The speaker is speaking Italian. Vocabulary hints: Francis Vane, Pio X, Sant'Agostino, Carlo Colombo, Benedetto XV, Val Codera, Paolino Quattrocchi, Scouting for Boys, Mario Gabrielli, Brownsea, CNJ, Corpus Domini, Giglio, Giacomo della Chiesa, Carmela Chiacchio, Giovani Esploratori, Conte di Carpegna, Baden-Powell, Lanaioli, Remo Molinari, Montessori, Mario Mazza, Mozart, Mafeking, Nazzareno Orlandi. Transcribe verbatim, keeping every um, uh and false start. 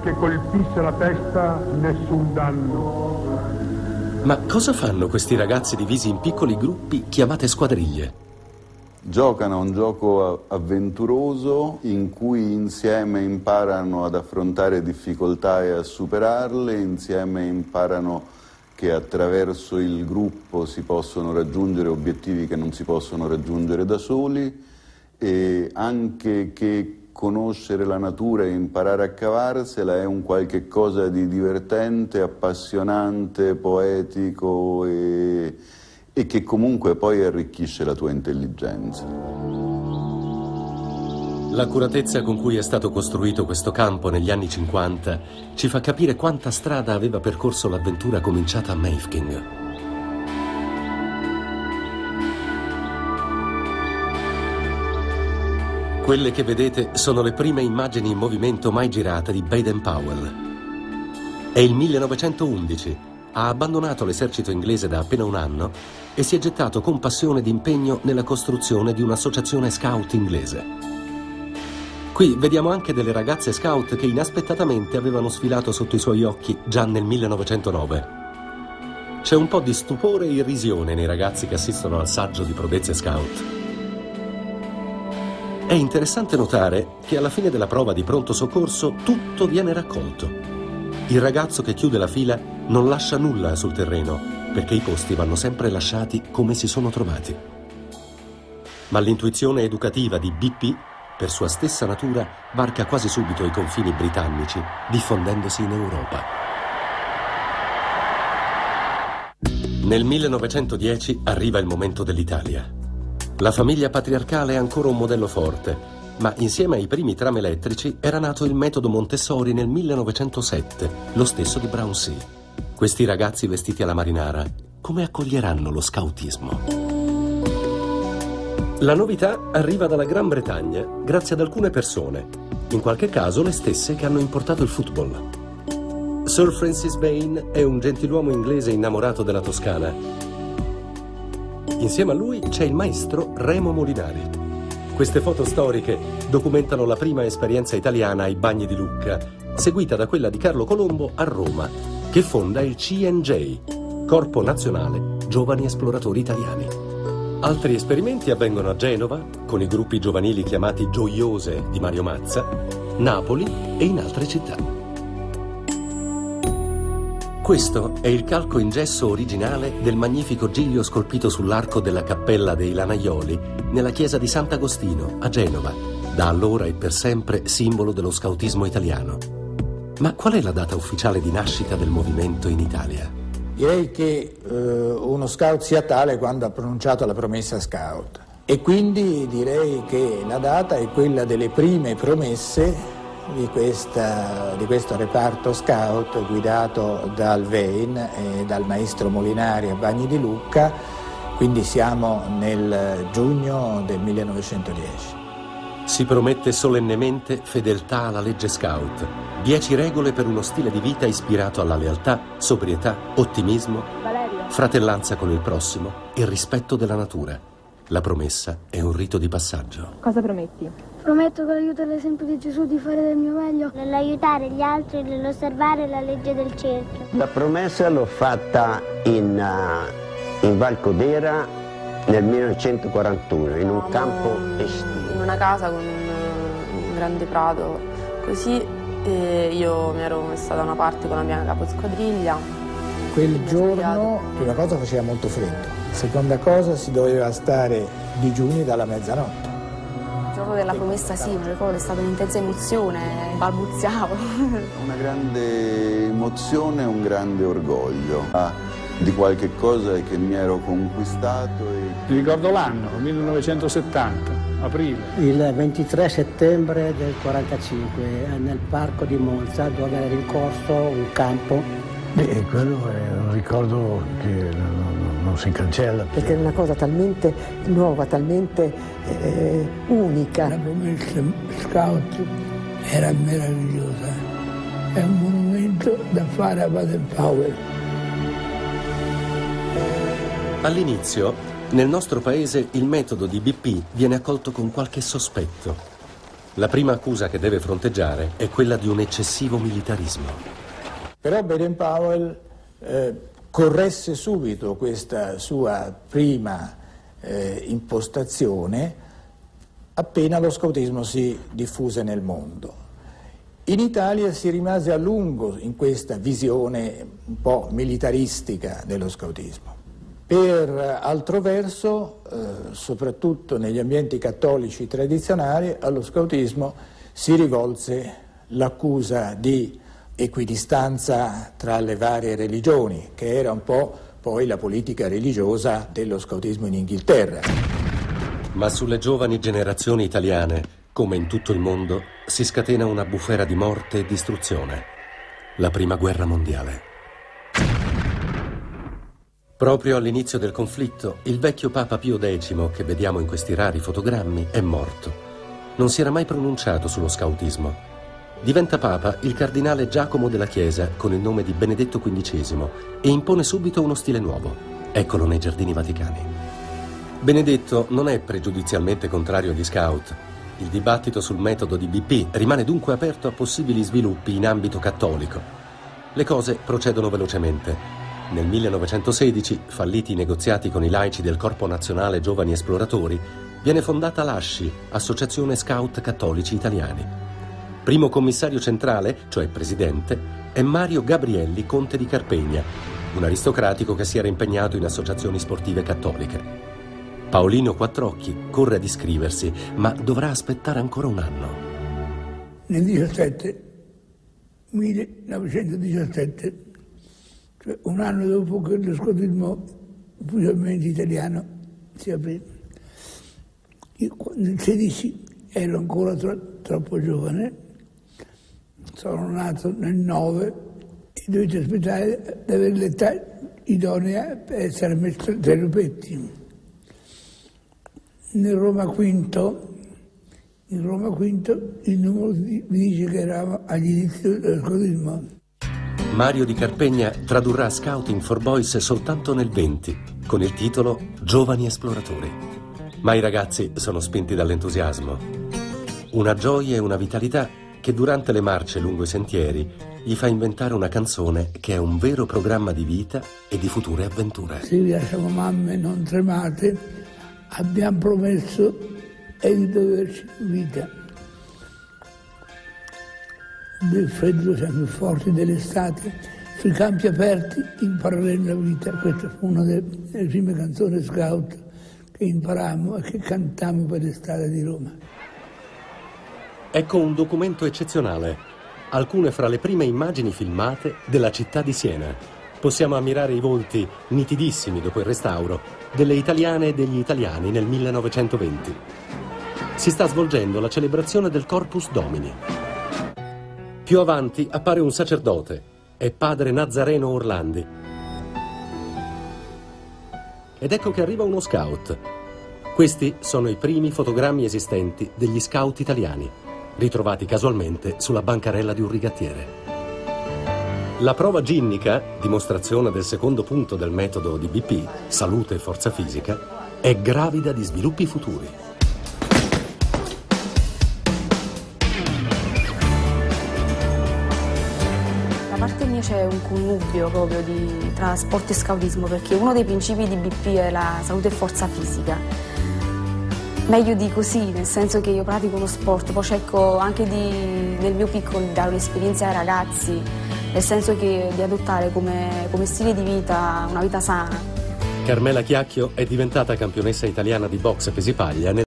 Che colpisse la testa, nessun danno. Ma cosa fanno questi ragazzi divisi in piccoli gruppi chiamate squadriglie? Giocano un gioco avventuroso in cui insieme imparano ad affrontare difficoltà e a superarle, insieme imparano che attraverso il gruppo si possono raggiungere obiettivi che non si possono raggiungere da soli, e anche che conoscere la natura e imparare a cavarsela è un qualche cosa di divertente, appassionante, poetico e, e che comunque poi arricchisce la tua intelligenza. L'accuratezza con cui è stato costruito questo campo negli anni cinquanta ci fa capire quanta strada aveva percorso l'avventura cominciata a Mafeking. Quelle che vedete sono le prime immagini in movimento mai girate di Baden-Powell. È il millenovecentoundici, ha abbandonato l'esercito inglese da appena un anno e si è gettato con passione ed impegno nella costruzione di un'associazione scout inglese. Qui vediamo anche delle ragazze scout che inaspettatamente avevano sfilato sotto i suoi occhi già nel millenovecentonove. C'è un po' di stupore e irrisione nei ragazzi che assistono al saggio di prodezze scout. È interessante notare che alla fine della prova di pronto soccorso tutto viene raccolto. Il ragazzo che chiude la fila non lascia nulla sul terreno, perché i posti vanno sempre lasciati come si sono trovati. Ma l'intuizione educativa di B P, per sua stessa natura, varca quasi subito i confini britannici, diffondendosi in Europa. Nel millenovecentodieci arriva il momento dell'Italia. La famiglia patriarcale è ancora un modello forte, ma insieme ai primi tram elettrici era nato il metodo Montessori nel millenovecentosette, lo stesso di Brownsea. Questi ragazzi vestiti alla marinara, come accoglieranno lo scautismo? La novità arriva dalla Gran Bretagna grazie ad alcune persone, in qualche caso le stesse che hanno importato il football. Sir Francis Vane è un gentiluomo inglese innamorato della Toscana. Insieme a lui c'è il maestro Remo Molinari. Queste foto storiche documentano la prima esperienza italiana ai bagni di Lucca, seguita da quella di Carlo Colombo a Roma, che fonda il C N J, Corpo Nazionale Giovani Esploratori Italiani. Altri esperimenti avvengono a Genova, con i gruppi giovanili chiamati Gioiose di Mario Mazza, Napoli e in altre città. Questo è il calco in gesso originale del magnifico Giglio scolpito sull'arco della cappella dei Lanaioli nella chiesa di Sant'Agostino a Genova, da allora e per sempre simbolo dello scautismo italiano. Ma qual è la data ufficiale di nascita del movimento in Italia? Direi che eh, uno scout sia tale quando ha pronunciato la promessa scout, e quindi direi che la data è quella delle prime promesse Di, questa, di questo reparto scout guidato dal Vane e dal maestro Molinari a Bagni di Lucca, quindi siamo nel giugno del millenovecentodieci. Si promette solennemente fedeltà alla legge scout, dieci regole per uno stile di vita ispirato alla lealtà, sobrietà, ottimismo, Valerio. fratellanza con il prossimo e rispetto della natura. La promessa è un rito di passaggio. Cosa prometti? Prometto che aiuto l'esempio di Gesù di fare del mio meglio nell'aiutare gli altri e nell'osservare la legge del cerchio. La promessa l'ho fatta in, uh, in Val Codera nel millenovecentoquarantuno, in un no, campo no, estivo. In una casa con un, un grande prato, così e io mi ero messa da una parte con la mia caposquadriglia. Quel giorno, prima cosa, faceva molto freddo, seconda cosa, si doveva stare digiuni dalla mezzanotte. Il giorno della promessa sì, mi ricordo, è stata un'intensa emozione, balbuziavo. Una grande emozione e un grande orgoglio ah, di qualche cosa che mi ero conquistato. E... Ti ricordo l'anno, millenovecentosettanta, aprile. Il ventitré settembre del quarantacinque, nel parco di Monza, dove era in corso un campo. E quello è un ricordo che... non si cancella. Perché era una cosa talmente nuova, talmente eh, unica. La promessa scout era meravigliosa, è un monumento da fare a Baden-Powell. All'inizio, nel nostro paese, il metodo di B P viene accolto con qualche sospetto. La prima accusa che deve fronteggiare è quella di un eccessivo militarismo. Però Baden-Powell eh, corresse subito questa sua prima eh, impostazione appena lo scoutismo si diffuse nel mondo. In Italia si rimase a lungo in questa visione un po' militaristica dello scoutismo. Per altro verso, eh, soprattutto negli ambienti cattolici tradizionali, allo scoutismo si rivolse l'accusa di equidistanza tra le varie religioni, che era un po' poi la politica religiosa dello scoutismo in Inghilterra. Ma sulle giovani generazioni italiane, come in tutto il mondo, si scatena una bufera di morte e distruzione. La prima guerra mondiale. Proprio all'inizio del conflitto, il vecchio Papa Pio decimo, che vediamo in questi rari fotogrammi, è morto. Non si era mai pronunciato sullo scautismo. Diventa Papa il cardinale Giacomo della Chiesa, con il nome di Benedetto quindicesimo, e impone subito uno stile nuovo. Eccolo nei giardini vaticani. Benedetto non è pregiudizialmente contrario agli scout. Il dibattito sul metodo di B P rimane dunque aperto a possibili sviluppi in ambito cattolico. Le cose procedono velocemente. Nel millenovecentosedici, falliti i negoziati con i laici del Corpo Nazionale Giovani Esploratori, viene fondata l'ASCI, Associazione Scout Cattolici Italiani. Primo commissario centrale, cioè presidente, è Mario Gabrielli, Conte di Carpegna, un aristocratico che si era impegnato in associazioni sportive cattoliche. Paolino Quattrocchi corre ad iscriversi, ma dovrà aspettare ancora un anno. Nel diciassette, millenovecentodiciassette, cioè un anno dopo che lo scoutismo ufficialmente italiano si aprì, io nel sedici ero ancora tro- troppo giovane, sono nato nel nove e dovevo aspettare di avere l'età idonea per essere messo tra i lupetti. Nel Roma V, in Roma V il numero mi dice che eravamo all'inizio del scoutismo. Mario di Carpegna tradurrà Scouting for Boys soltanto nel venti, con il titolo Giovani Esploratori. Ma i ragazzi sono spinti dall'entusiasmo. Una gioia e una vitalità che durante le marce lungo i sentieri gli fa inventare una canzone che è un vero programma di vita e di future avventure. Se vi lasciamo mamme, non tremate. Abbiamo promesso e di doverci vita. Del freddo siamo più forti dell'estate, sui campi aperti impareremo la vita. Questa fu una delle prime canzoni scout che imparammo e che cantammo per le strade di Roma. Ecco un documento eccezionale, alcune fra le prime immagini filmate della città di Siena. Possiamo ammirare i volti, nitidissimi dopo il restauro, delle italiane e degli italiani nel millenovecentoventi. Si sta svolgendo la celebrazione del Corpus Domini. Più avanti appare un sacerdote, è padre Nazzareno Orlandi. Ed ecco che arriva uno scout. Questi sono i primi fotogrammi esistenti degli scout italiani, ritrovati casualmente sulla bancarella di un rigattiere. La prova ginnica, dimostrazione del secondo punto del metodo di B P, salute e forza fisica, è gravida di sviluppi futuri. Da parte mia c'è un connubio proprio di, tra sport e scoutismo, perché uno dei principi di B P è la salute e forza fisica. Meglio di così, nel senso che io pratico uno sport, poi cerco anche di, nel mio piccolo di dare un'esperienza ai ragazzi, nel senso che di adottare come, come stile di vita una vita sana. Carmela Chiacchio è diventata campionessa italiana di boxe pesipaglia nel